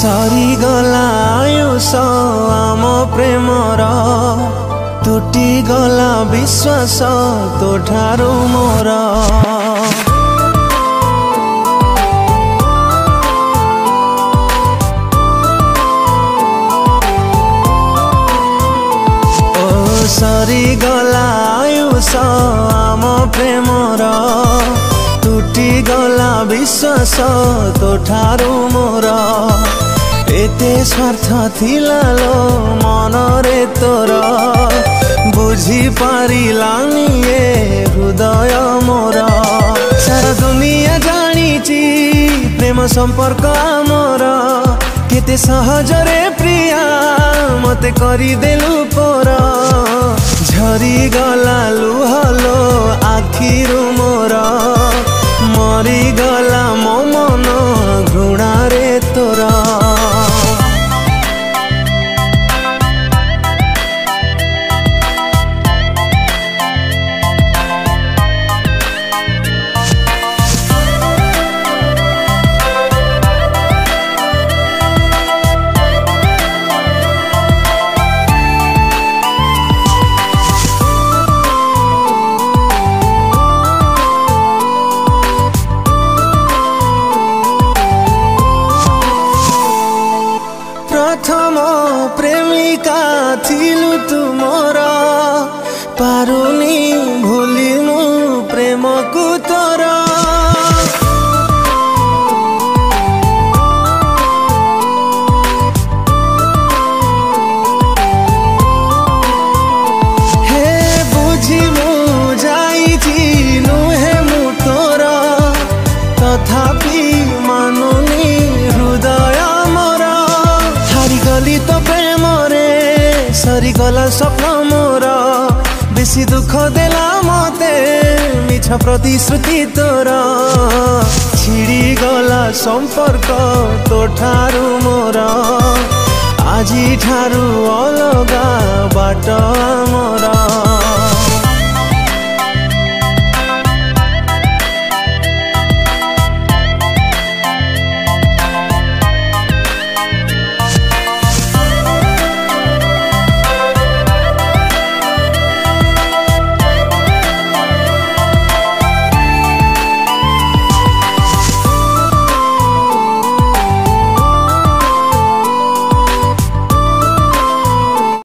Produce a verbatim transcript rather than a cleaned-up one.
सरी गला आयुष आम प्रेमर तुटी गला विश्वास तो ठारू मोर सरी गला आयुष आम प्रेमर तुटी गला विश्वास तो ठारू मोर एते स्वार्थ थिला लो मनरे तोर बुझी पारिलानी ये हृदय मोर सारा दुनिया जानिची प्रेम संपर्क मोर केते सहजरे प्रिया मते करी देलु पोर झरी गला लुहलो आखिरु मोर मरी गला मो मन घृणारे तोर प्रथम प्रेमिका थिलु तुमर पारुनी भूलिनु प्रेम को तोर हे बुझी मु जाइछि नुहे मु तोर तथापि मानुनी हृदय गली तो प्रेम रे सरी गला स्वप्न मोर बेसी दुख देला मते मिछ प्रतिश्रुति तोर छिड़ी गला संपर्क तो ठारू मोर आजी ठारू अलगा बाट मोर।